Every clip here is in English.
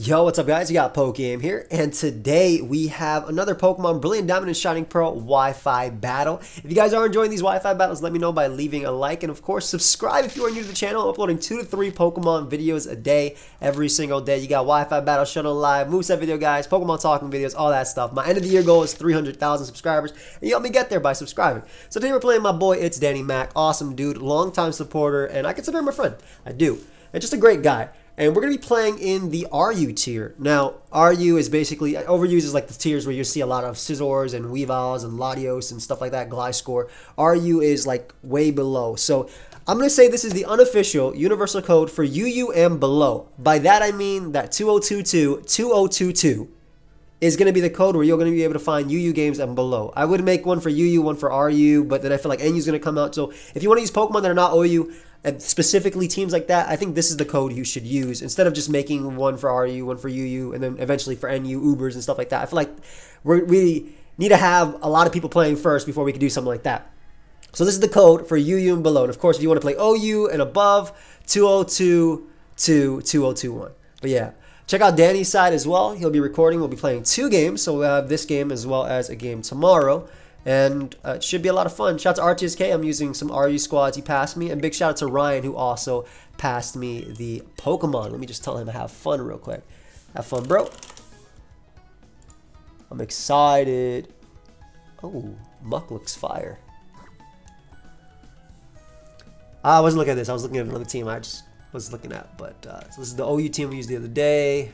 Yo, what's up guys? You got PokeAim here, and today we have another Pokémon Brilliant Diamond and Shining Pearl Wi-Fi battle. If you guys are enjoying these Wi-Fi battles, let me know by leaving a like, and of course subscribe if you are new to the channel. I'm uploading 2 to 3 Pokémon videos a day, every single day. You got Wi-Fi battle, Shuttle Live, moveset video guys, Pokémon talking videos, all that stuff. My end of the year goal is 300,000 subscribers, and you help me get there by subscribing. So today we're playing my boy, it's Danny Mac, awesome dude, longtime supporter, and I consider him a friend. I do, and just a great guy. And we're going to be playing in the RU tier. Now, RU is basically, Overuse is like the tiers where you see a lot of Scizors and Weavals and Latios and stuff like that, Gliscor. RU is like way below. So I'm going to say this is the unofficial universal code for UU and below. By that I mean that 2022 is going to be the code where you're going to be able to find UU games and below. I would make one for UU, one for RU, but then I feel like NU is going to come out. So if you want to use Pokemon that are not OU, and specifically teams like that, I think this is the code you should use instead of just making one for RU, one for UU, and then eventually for NU, Ubers, and stuff like that. I feel like we need to have a lot of people playing first before we can do something like that. So this is the code for UU and below. And of course, if you want to play OU and above, 2022-2021. But yeah. Check out Danny's side as well. He'll be recording. We'll be playing 2 games. So we'll have this game as well as a game tomorrow. And it should be a lot of fun. Shout out to RTSK. I'm using some RU squads. He passed me. And big shout out to Ryan, who also passed me the Pokemon. Let me just tell him to have fun real quick. Have fun, bro. I'm excited. Oh, Muck looks fire. I wasn't looking at this. I was looking at another team. I just was looking at, but so this is the OU team we used the other day.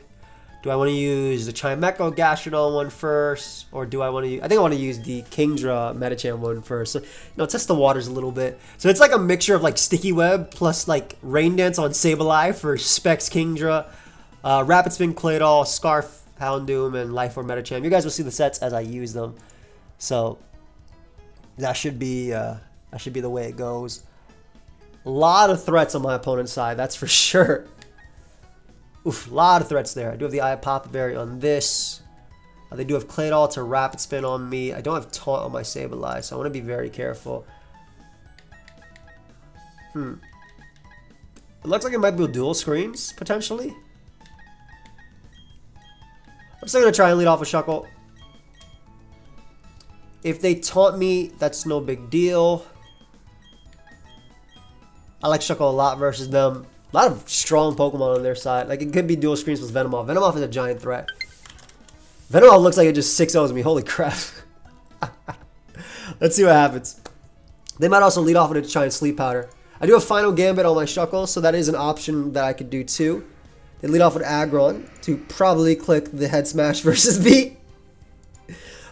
Do I want to use the Chimeco Gastrodon one first, or do I want to use, I think I want to use the Kingdra Metachan one first. So, you know, test the waters a little bit. So it's like a mixture of like Sticky Web plus like Rain Dance on Sableye for Specs Kingdra, Rapid Spin Claydol, Scarf Houndoom, and Life Orb Metachan. You guys will see the sets as I use them. So that should be the way it goes. A lot of threats on my opponent's side, that's for sure. Oof, a lot of threats there. I do have the Eye of Poppyberry on this. They do have Claydol to Rapid Spin on me. I don't have Taunt on my Sableye, so I want to be very careful. It looks like it might be dual screens, potentially. I'm still going to try and lead off with Shuckle. If they taunt me, that's no big deal. I like Shuckle a lot versus them. A lot of strong Pokemon on their side. Like, it could be dual screens with Venomoth. Venomoth is a giant threat. Venomoth looks like it just 6-0s me. Holy crap. Let's see what happens. They might also lead off with a giant Sleep Powder. I do have Final Gambit on my Shuckle, so that is an option that I could do too. They lead off with Aggron to probably click the Head Smash versus B.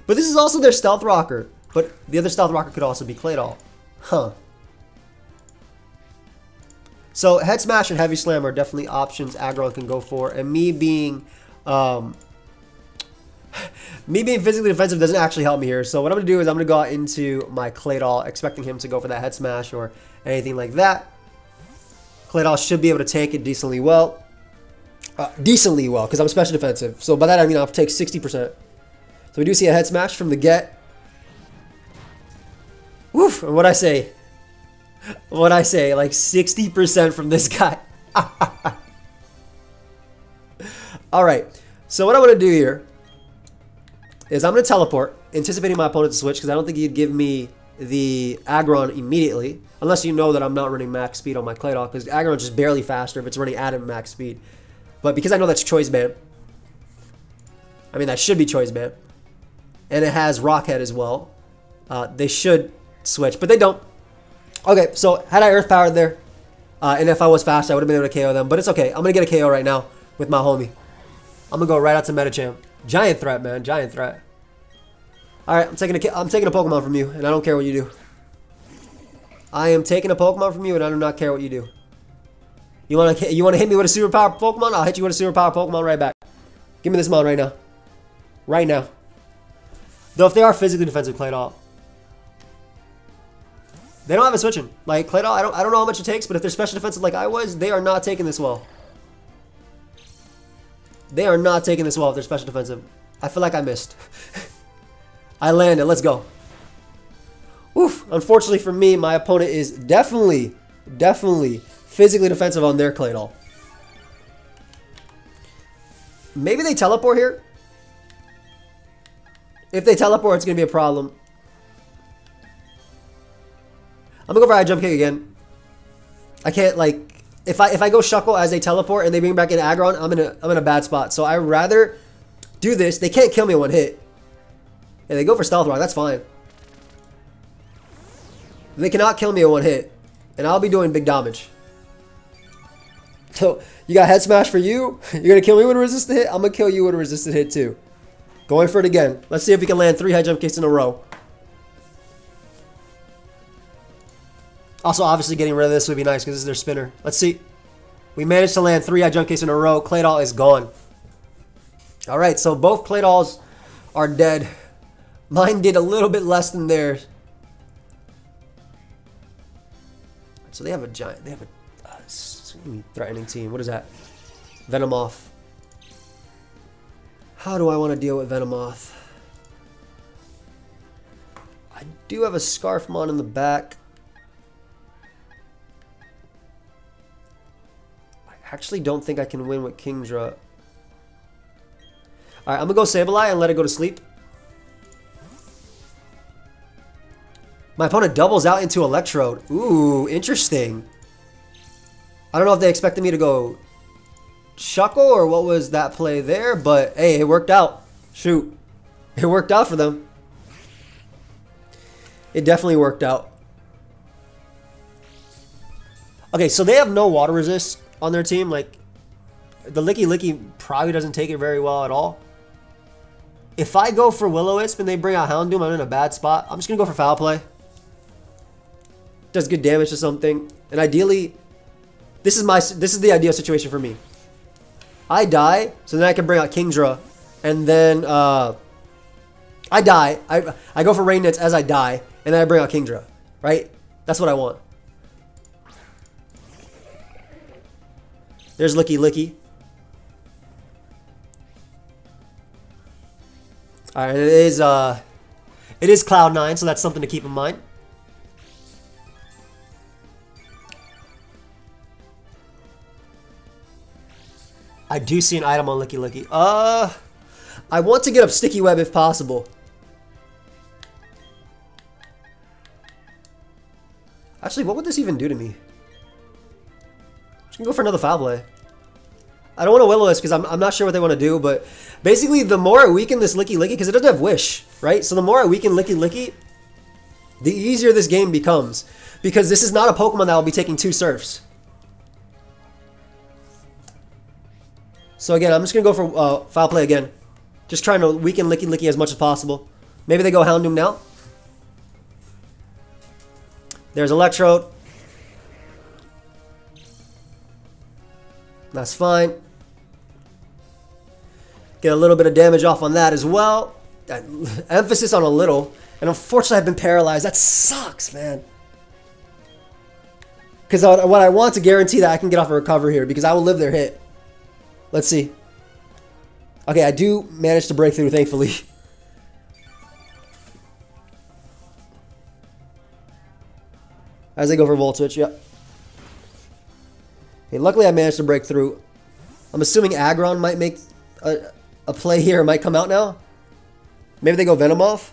But this is also their Stealth Rocker. But the other Stealth Rocker could also be Claydol. Huh. So Head Smash and Heavy Slam are definitely options Aggron can go for, and me being physically defensive doesn't actually help me here. So what I'm gonna do is I'm gonna go out into my Claydol, expecting him to go for that Head Smash or anything like that. Claydol should be able to take it decently well. Because I'm special defensive. So by that I mean I'll take 60%. So we do see a Head Smash from the get. Woof! And what'd I say, like 60% from this guy. Alright, so what I want to do here is I'm going to teleport, anticipating my opponent to switch, because I don't think he'd give me the Aggron immediately, unless you know that I'm not running max speed on my Claydol, because Aggron's just barely faster if it's running at him max speed. But because I know that's Choice Band, I mean that should be Choice Band, and it has Rock Head as well, they should switch, but they don't. Okay, so had I Earth Powered there, and if I was fast, I would have been able to KO them. But it's okay. I'm going to get a KO right now with my homie. I'm going to go right out to Metachamp. Giant threat, man. Giant threat. All right, I'm taking a Pokemon from you, and I don't care what you do. I am taking a Pokemon from you, and I do not care what you do. You want to hit me with a superpower Pokemon? I'll hit you with a superpower Pokemon right back. Give me this Mon right now. Right now. Though if they are physically defensive, Claydol. They don't have a switching. Like, Claydol, I don't know how much it takes, but if they're special defensive like I was, they are not taking this well. They are not taking this well if they're special defensive. I feel like I missed. I landed. Let's go. Oof. Unfortunately for me, my opponent is definitely physically defensive on their Claydol. Maybe they teleport here? If they teleport, it's going to be a problem. I'm going to go for high jump kick again. I can't, like... If I go shuckle as they teleport and they bring back an aggron, I'm in a bad spot. So I'd rather do this. They can't kill me in one hit. And they go for stealth rock. That's fine. They cannot kill me in one hit. And I'll be doing big damage. So, you got head smash for you. You're going to kill me with a resisted hit. I'm going to kill you with a resisted hit too. Going for it again. Let's see if we can land 3 high jump kicks in a row. Also, obviously, getting rid of this would be nice because this is their spinner. Let's see. We managed to land 3 high jump kicks in a row. Claydol is gone. All right, so both Claydols are dead. Mine did a little bit less than theirs. So they have a giant. They have a threatening team. What is that? Venomoth. How do I want to deal with Venomoth? I do have a Scarfmon in the back. I actually don't think I can win with Kingdra. Alright, I'm going to go Sableye and let it go to sleep. My opponent doubles out into Electrode. Ooh, interesting. I don't know if they expected me to go Shuckle or what was that play there, but hey, it worked out. Shoot. It worked out for them. It definitely worked out. Okay, so they have no water resist on their team. Like, the Licky Licky probably doesn't take it very well at all. If I go for Will-O-Wisp and they bring out Houndoom, I'm in a bad spot. I'm just going to go for Foul Play. Does good damage to something. And ideally, this is the ideal situation for me. I die, so then I can bring out Kingdra. And then, I die. I go for Rain Nets as I die. And then I bring out Kingdra. Right? That's what I want. There's Licky Licky. Alright, it is Cloud9, so that's something to keep in mind. I do see an item on Licky Licky. I want to get up Sticky Web if possible. Actually, what would this even do to me? I'm just gonna go for another Foul Play. I don't want to Will-O-Wisp because I'm not sure what they want to do, but basically the more I weaken this Licky Licky, because it doesn't have Wish, right? So the more I weaken Licky Licky, the easier this game becomes, because this is not a Pokemon that will be taking 2 Surfs. So again, I'm just going to go for Foul Play again. Just trying to weaken Licky Licky as much as possible. Maybe they go Houndoom now. There's Electrode. That's fine. Get a little bit of damage off on that as well. Emphasis on a little. And unfortunately, I've been paralyzed. That sucks, man. Because what I want to guarantee that I can get off a recover here, because I will live their hit. Let's see. Okay, I do manage to break through, thankfully. As I go for Volt Switch, yep. Hey, luckily I managed to break through. I'm assuming Aggron might make a play here. It might come out now. Maybe they go Venomoth.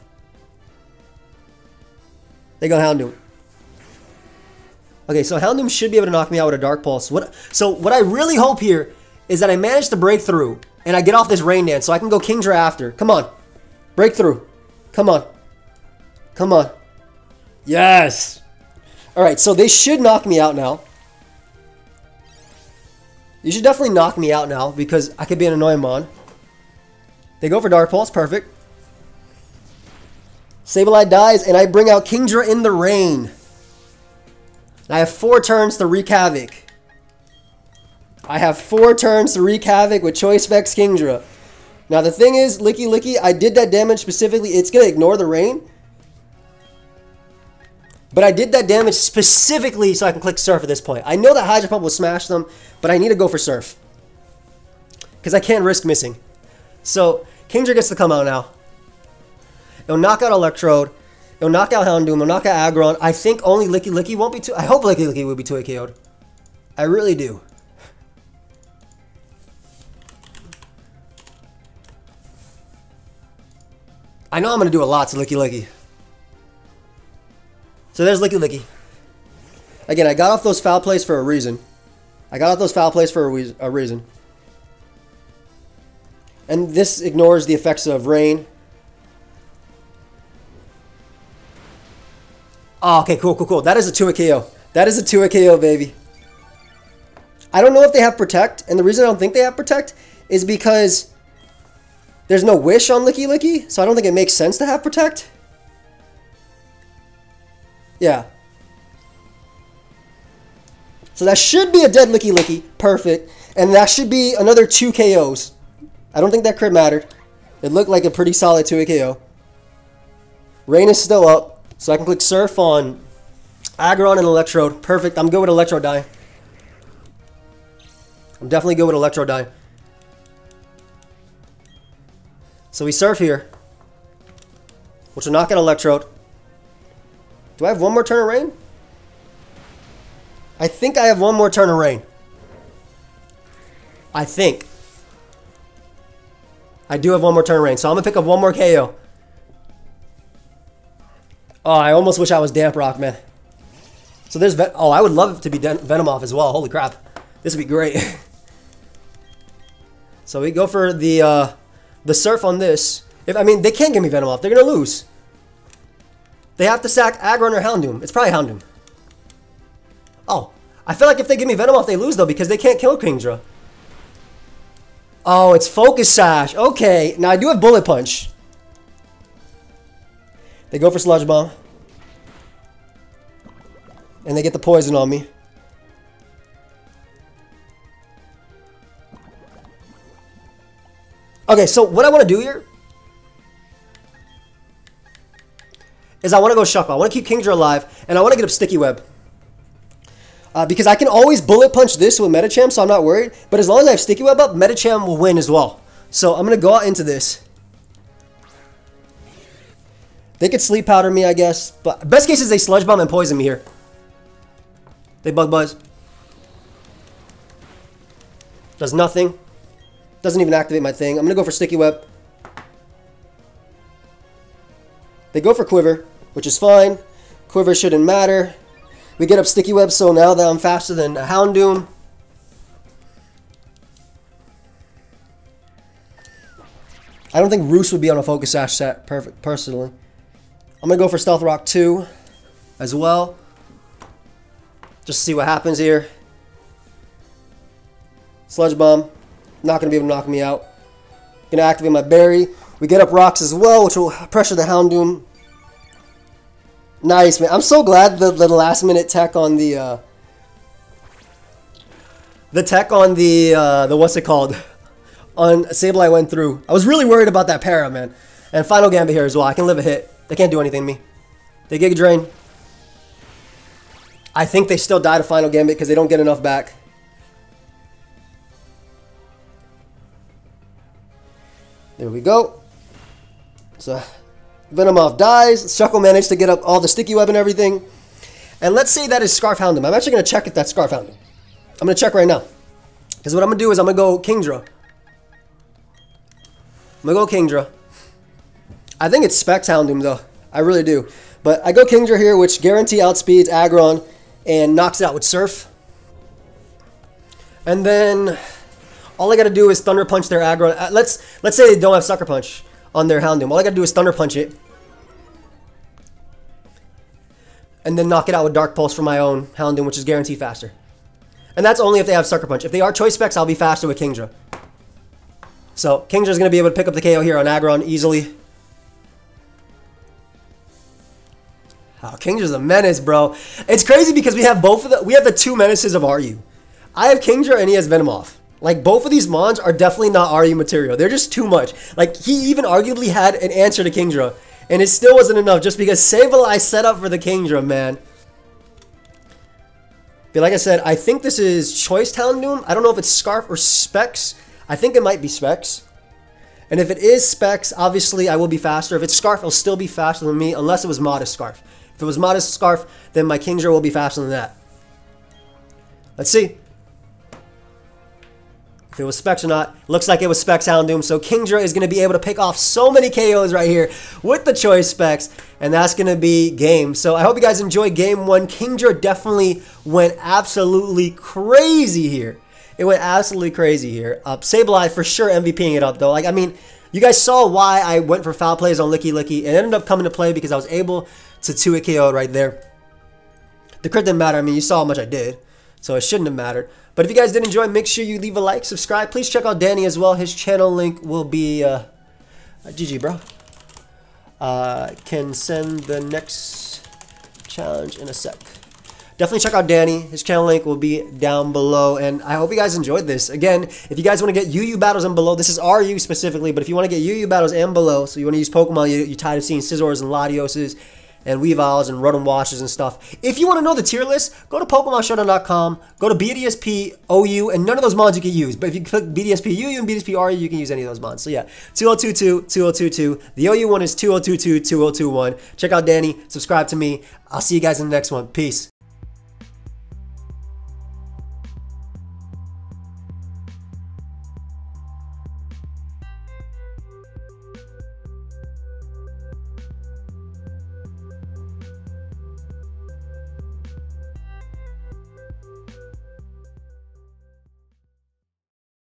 They go Houndoom. Okay, so Houndoom should be able to knock me out with a Dark Pulse. So what I really hope here is that I manage to break through and I get off this Rain Dance so I can go Kingdra after. Come on. Break through. Come on. Come on. Yes. Alright, so they should knock me out now. You should definitely knock me out now, because I could be an annoying mon. They go for Dark Pulse. Perfect. Sableye dies, and I bring out Kingdra in the rain. And I have 4 turns to wreak havoc. I have 4 turns to wreak havoc with Choice Specs Kingdra. Now, the thing is, Licky Licky, I did that damage specifically. It's going to ignore the rain. But I did that damage specifically so I can click Surf at this point. I know that Hydro Pump will smash them, but I need to go for Surf. Because I can't risk missing. So, Kingdra gets to come out now. It'll knock out Electrode. It'll knock out Houndoom. It'll knock out Aggron. I think only Licky Licky won't be too... I hope Licky Licky will be 2 KO'd. I really do. I know I'm gonna do a lot to Licky Licky. So there's Licky Licky. Again, I got off those foul plays for a reason. And this ignores the effects of rain. Oh, okay, cool, cool, cool. That is a 2-hit KO. That is a 2-hit KO, baby. I don't know if they have Protect, and the reason I don't think they have Protect is because there's no Wish on Licky Licky, so I don't think it makes sense to have Protect. Yeah. So that should be a dead Licky Licky. Perfect. And that should be another 2 KOs. I don't think that crit mattered. It looked like a pretty solid 2-hit KO. Rain is still up, so I can click Surf on Aggron and Electrode. Perfect. I'm good with Electrode Die. I'm definitely good with Electrode Die. So we Surf here, which will knock out Electrode. Do I have one more turn of rain? I think I have one more turn of rain. I think. I do have one more turn of rain, so I'm going to pick up one more KO. Oh, I almost wish I was Damp Rock, man. So there's... oh, I would love to be Venomoth as well. Holy crap. This would be great. So we go for the Surf on this. I mean, they can't give me Venomoth. They're going to lose. They have to sack Aggron or Houndoom. It's probably Houndoom. Oh. I feel like if they give me Venomoth, they lose, though, because they can't kill Kingdra. Oh, it's Focus Sash. Okay. Now, I do have Bullet Punch. They go for Sludge Bomb. And they get the poison on me. Okay, so what I want to do here... is I want to go Shuckle. I want to keep Kingdra alive, and I want to get up Sticky Web. Because I can always Bullet Punch this with Metacham, so I'm not worried. But as long as I have Sticky Web up, Metacham will win as well. So I'm going to go out into this. They could Sleep Powder me, I guess. But best case is they Sludge Bomb and Poison me here. They Bug Buzz. Does nothing. Doesn't even activate my thing. I'm going to go for Sticky Web. They go for Quiver, which is fine. Quiver shouldn't matter. We get up Sticky Web, so now that I'm faster than a Houndoom. I don't think Roost would be on a Focus Sash set, perfect, personally. I'm going to go for Stealth Rock 2 as well. Just see what happens here. Sludge Bomb. Not going to be able to knock me out. Going to activate my Berry. We get up Rocks as well, which will pressure the Houndoom. Nice, man. I'm so glad the last minute tech on the what's it called? On Sableye went through. I was really worried about that para, man. And Final Gambit here as well. I can live a hit. They can't do anything to me. They Giga Drain. I think they still die to Final Gambit because they don't get enough back. There we go. So Venomoth dies. Shuckle managed to get up all the Sticky Web and everything. And let's say that is Scarf Houndoom. I'm actually going to check if that's Scarf Houndoom. I'm going to check right now. Because what I'm going to do is I'm going to go Kingdra. I'm going to go Kingdra. I think it's Specs Houndoom though. I really do. But I go Kingdra here, which guarantee outspeeds Aggron and knocks it out with Surf. And then all I got to do is Thunder Punch their Aggron. Let's say they don't have Sucker Punch on their Houndoom. All I gotta do is Thunder Punch it. And then knock it out with Dark Pulse for my own Houndoom, which is guaranteed faster. And that's only if they have Sucker Punch. If they are Choice Specs, I'll be faster with Kingdra. So Kingdra's gonna be able to pick up the KO here on Aggron easily. Oh, Kingdra's a menace, bro. It's crazy because we have both of the... we have the two menaces of RU. I have Kingdra and he has Venomoth. Like, both of these Mons are definitely not RU material. They're just too much. Like, he even arguably had an answer to Kingdra. And it still wasn't enough just because Sableye set up for the Kingdra, man. But like I said, I think this is Choice Houndoom. I don't know if it's Scarf or Specs. I think it might be Specs. And if it is Specs, obviously I will be faster. If it's Scarf, it'll still be faster than me unless it was Modest Scarf. If it was Modest Scarf, then my Kingdra will be faster than that. Let's see. if it was Specs or not. Looks like it was Specs Houndoom, so Kingdra is going to be able to pick off so many KOs right here with the choice Specs, and that's going to be game. So I hope you guys enjoy game one. Kingdra definitely went absolutely crazy here. It went absolutely crazy here. Sableye for sure MVPing it up though. Like, I mean, you guys saw why I went for foul plays on Licky Licky. It ended up coming to play because I was able to 2-hit KO right there. The crit didn't matter. I mean, you saw how much I did, so it shouldn't have mattered. But if you guys did enjoy, make sure you leave a like, subscribe. Please check out Danny as well. His channel link will be... GG, bro. Can send the next challenge in a sec. Definitely check out Danny. His channel link will be down below. And I hope you guys enjoyed this. Again, if you guys want to get UU battles and below, this is RU specifically, but if you want to get UU battles and below, so you want to use Pokemon, you're tired of seeing Scizors and Latioses and Weaviles and Rotom Watchers and stuff. If you want to know the tier list, go to PokemonShowdown.com, go to BDSP, OU, and none of those mons you can use. But if you click BDSP, UU, and BDSP, RU, you can use any of those mons. So yeah, 2022, 2022. The OU one is 2022, 2021. Check out Danny, subscribe to me. I'll see you guys in the next one. Peace.